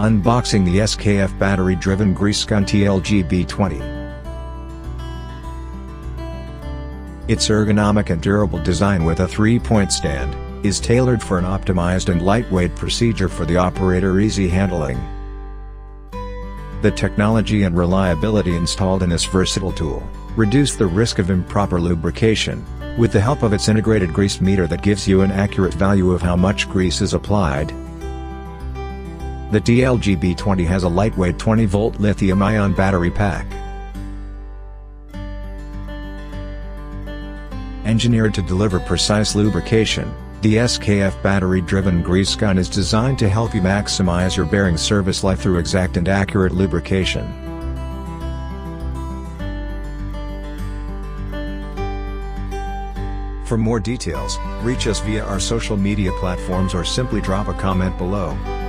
Unboxing the SKF battery-driven grease gun TLGB20. Its ergonomic and durable design with a 3-point stand is tailored for an optimized and lightweight procedure for the operator easy handling. The technology and reliability installed in this versatile tool reduce the risk of improper lubrication, with the help of its integrated grease meter that gives you an accurate value of how much grease is applied. The TLGB20 has a lightweight 20-volt lithium-ion battery pack, engineered to deliver precise lubrication. The SKF battery-driven grease gun is designed to help you maximize your bearing service life through exact and accurate lubrication. For more details, reach us via our social media platforms or simply drop a comment below.